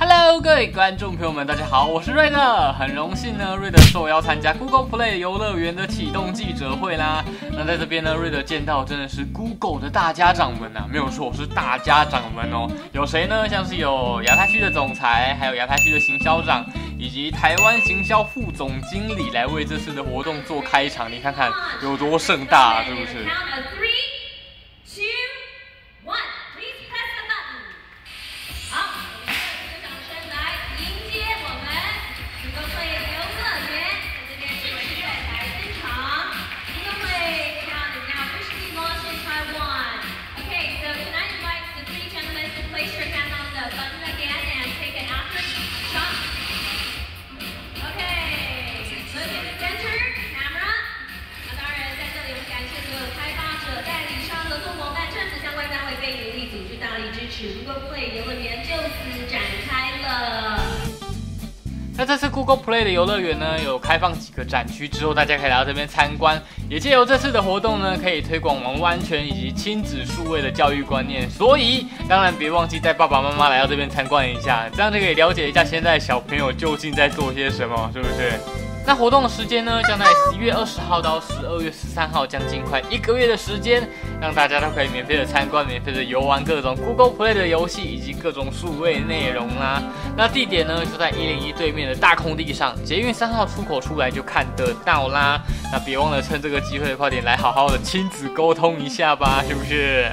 Hello， 各位观众朋友们，大家好，我是瑞德。很荣幸呢，瑞德受邀参加 Google Play 游乐园的启动记者会啦。那在这边呢，瑞德见到真的是 Google 的大家长们啊，没有错，是大家长们哦。有谁呢？像是有亚太区的总裁，还有亚太区的行销长，以及台湾行销副总经理来为这次的活动做开场。你看看有多盛大啊，是不是？ Google Play 游乐园就此展开了。那这次 Google Play 的游乐园呢，有开放几个展区之后，大家可以来到这边参观。也借由这次的活动呢，可以推广网络安全以及亲子数位的教育观念。所以，当然别忘记带爸爸妈妈来到这边参观一下，这样就可以了解一下现在小朋友究竟在做些什么，是不是？ 那活动的时间呢，将在11月20号到12月13号，将近快1个月的时间，让大家都可以免费的参观、免费的游玩各种 Google Play 的游戏以及各种数位内容啦。那地点呢，就在101对面的大空地上，捷运3号出口出来就看得到啦。那别忘了趁这个机会，快点来好好的亲子沟通一下吧，是不是？